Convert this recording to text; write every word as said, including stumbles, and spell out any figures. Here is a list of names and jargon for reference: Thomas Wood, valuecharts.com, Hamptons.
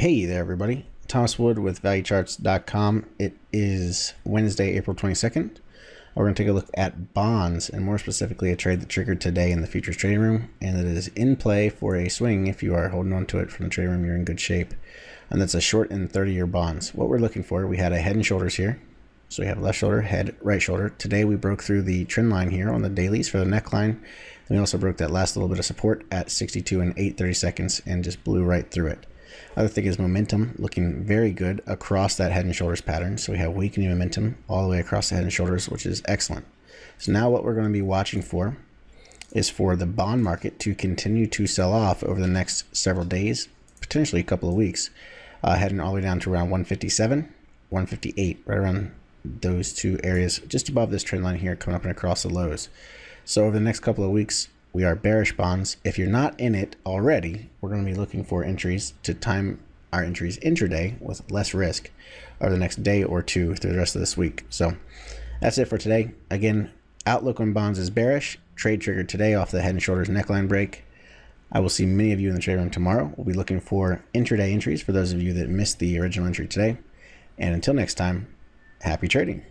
Hey there everybody, Thomas Wood with value charts dot com. It is Wednesday, April twenty-second. We're going to take a look at bonds, and more specifically a trade that triggered today in the futures trading room, and it is in play for a swing. If you are holding on to it from the trading room, you're in good shape. And that's a short and thirty year bonds. What we're looking for, we had a head and shoulders here. So we have left shoulder, head, right shoulder. Today we broke through the trend line here on the dailies for the neckline. And we also broke that last little bit of support at sixty-two and eight thirty seconds and just blew right through it. Other thing is momentum, looking very good across that head and shoulders pattern. So we have weakening momentum all the way across the head and shoulders, which is excellent. So now what we're going to be watching for is for the bond market to continue to sell off over the next several days, potentially a couple of weeks, uh, heading all the way down to around one fifty-seven, one fifty-eight, right around those two areas, just above this trend line here, coming up and across the lows. So over the next couple of weeks, we are bearish bonds. If you're not in it already, we're going to be looking for entries to time our entries intraday with less risk over the next day or two through the rest of this week. So that's it for today. Again, outlook on bonds is bearish. Trade triggered today off the head and shoulders neckline break. I will see many of you in the trade room tomorrow. We'll be looking for intraday entries for those of you that missed the original entry today. And until next time, happy trading.